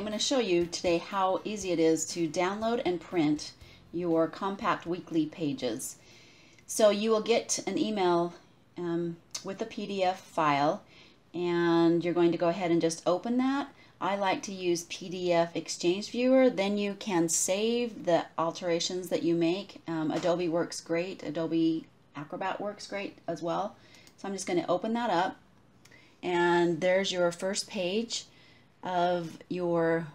I'm going to show you today how easy it is to download and print your compact weekly pages. So you will get an email with a PDF file, and you're going to go ahead and just open that. I like to use PDF Exchange Viewer. Then you can save the alterations that you make. Adobe works great. Adobe Acrobat works great as well. So I'm just going to open that up, and there's your first page of your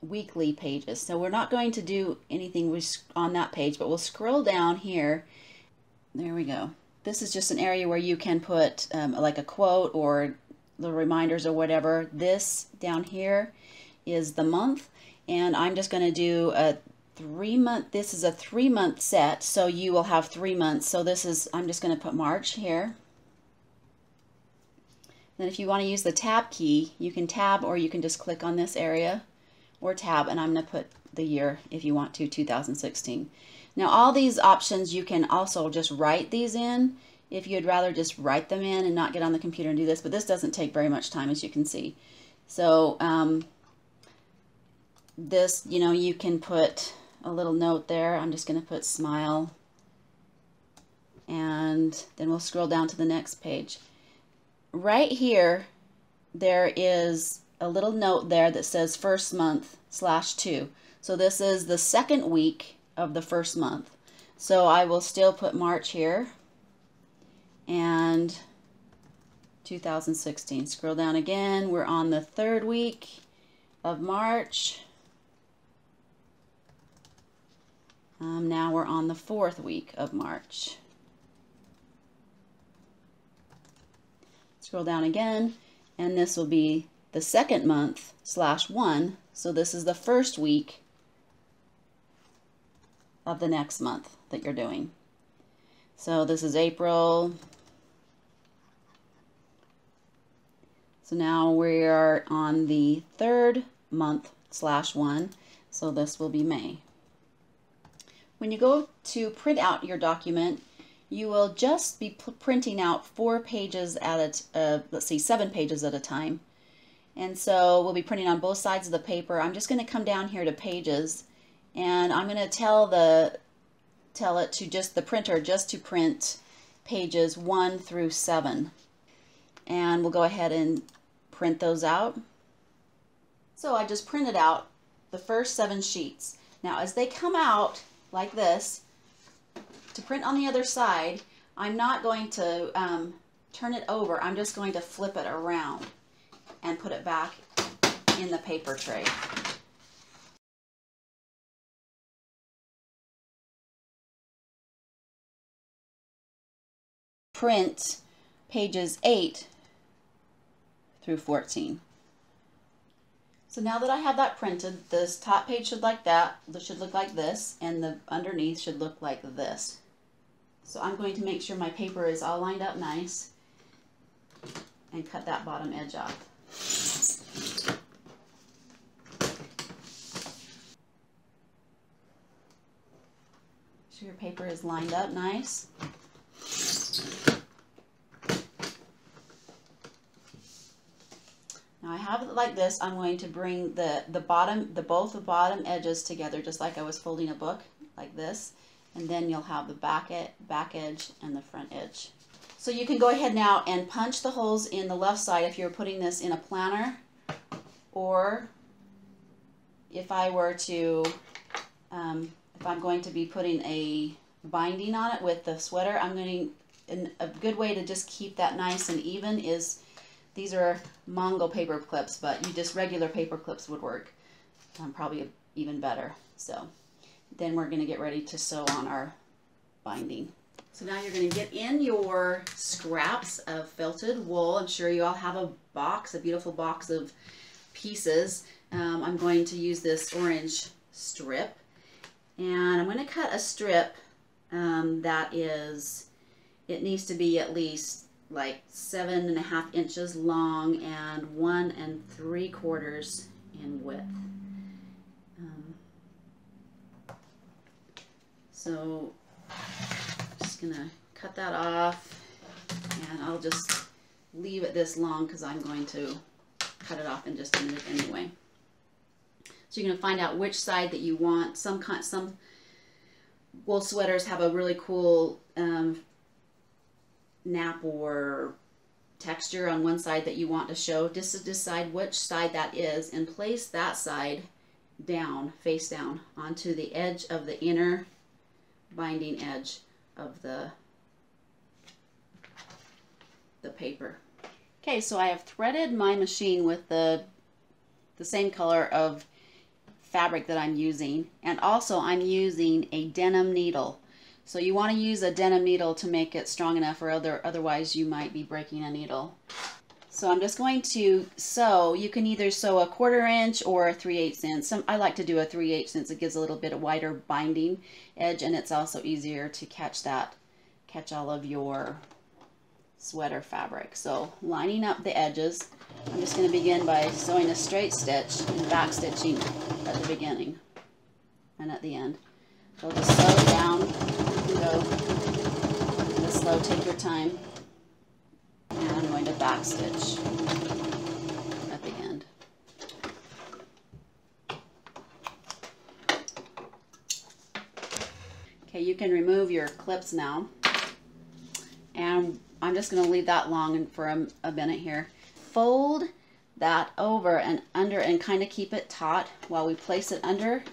weekly pages. So we're not going to do anything on that page, but we'll scroll down here. There we go. This is just an area where you can put like a quote or little reminders or whatever. This down here is the month, and I'm just going to do a 3 month. This is a 3 month set, so you will have 3 months. So this is, I'm just going to put March here. Then if you want to use the tab key, you can tab or you can just click on this area or tab, and I'm going to put the year if you want to, 2016. Now all these options, you can also just write these in if you'd rather just write them in and not get on the computer and do this, but this doesn't take very much time, as you can see. So this, you know, you can put a little note there. I'm just going to put smile, and then we'll scroll down to the next page. Right here, there is a little note there that says first month /2. So this is the second week of the first month. So I will still put March here and 2016. Scroll down again. We're on the third week of March. Now we're on the fourth week of March. Scroll down again, and this will be the second month /1. So this is the first week of the next month that you're doing. So this is April. So now we are on the third month /1. So this will be May. When you go to print out your document, you will just be printing out 4 pages at a, 7 pages at a time. And so we'll be printing on both sides of the paper. I'm just going to come down here to pages, and I'm going to tell it to just the printer just to print pages 1 through 7. And we'll go ahead and print those out. So I just printed out the first 7 sheets. Now as they come out like this, to print on the other side, I'm not going to turn it over. I'm just going to flip it around and put it back in the paper tray. Print pages 8 through 14. So now that I have that printed, this top page should look like this, and the underneath should look like this. So I'm going to make sure my paper is all lined up nice and cut that bottom edge off. So your paper is lined up nice. Now I have it like this. I'm going to bring both the bottom edges together, just like I was folding a book, like this. And then you'll have the back edge and the front edge. So you can go ahead now and punch the holes in the left side if you're putting this in a planner, or if I were to, if I'm going to be putting a binding on it with the sweater, I'm going to, and a good way to just keep that nice and even is, these are Mango paper clips, but you just regular paper clips would work probably even better. So then we're going to get ready to sew on our binding. So now you're going to get in your scraps of felted wool. I'm sure you all have a box, a beautiful box of pieces. I'm going to use this orange strip, and I'm going to cut a strip that is, it needs to be at least like 7.5 inches long and 1 3/4 in width. So I'm just going to cut that off, and I'll just leave it this long because I'm going to cut it off in just a minute anyway. So you're going to find out which side that you want. Some wool sweaters have a really cool nap or texture on one side that you want to show. Just to decide which side that is and place that side down, face down, onto the edge of the inner binding edge of the paper. Okay, so I have threaded my machine with the same color of fabric that I'm using, and also I'm using a denim needle. So you want to use a denim needle to make it strong enough, or otherwise you might be breaking a needle. So I'm just going to sew. You can either sew a 1/4 inch or a 3/8 inch. I like to do a 3/8 since it gives a little bit of wider binding edge, and it's also easier to catch all of your sweater fabric. So lining up the edges, I'm just going to begin by sewing a straight stitch and back stitching at the beginning and at the end. So just sew down and go slow, take your time. And I'm going to back stitch at the end. Okay, you can remove your clips now. And I'm just going to leave that long for a minute here. Fold that over and under and kind of keep it taut while we place it under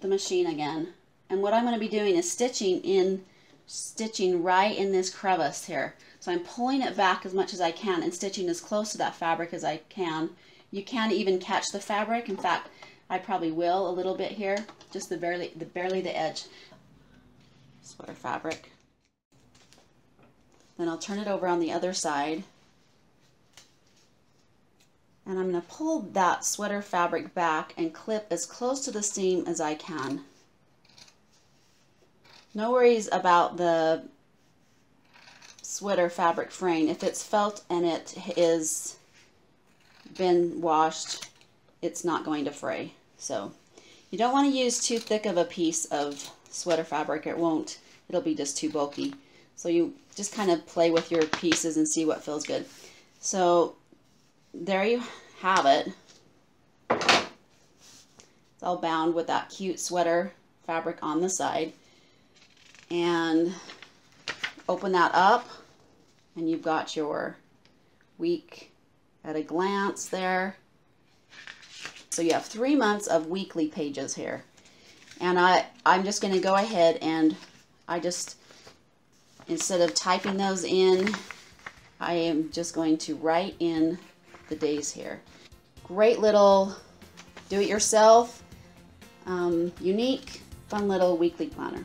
the machine again. And what I'm going to be doing is stitching right in this crevice here. So I'm pulling it back as much as I can and stitching as close to that fabric as I can. You can even catch the fabric. In fact, I probably will a little bit here, just barely the edge. Sweater fabric. Then I'll turn it over on the other side. And I'm going to pull that sweater fabric back and clip as close to the seam as I can. No worries about the sweater fabric fraying. If it's felt and it is been washed, it's not going to fray. So you don't want to use too thick of a piece of sweater fabric. It'll be just too bulky. So you just kind of play with your pieces and see what feels good. So there you have it. It's all bound with that cute sweater fabric on the side. And open that up and you've got your week at a glance there. So you have 3 months of weekly pages here. And I'm just going to go ahead and instead of typing those in, I am just going to write in the days here. Great little do-it-yourself, unique, fun little weekly planner.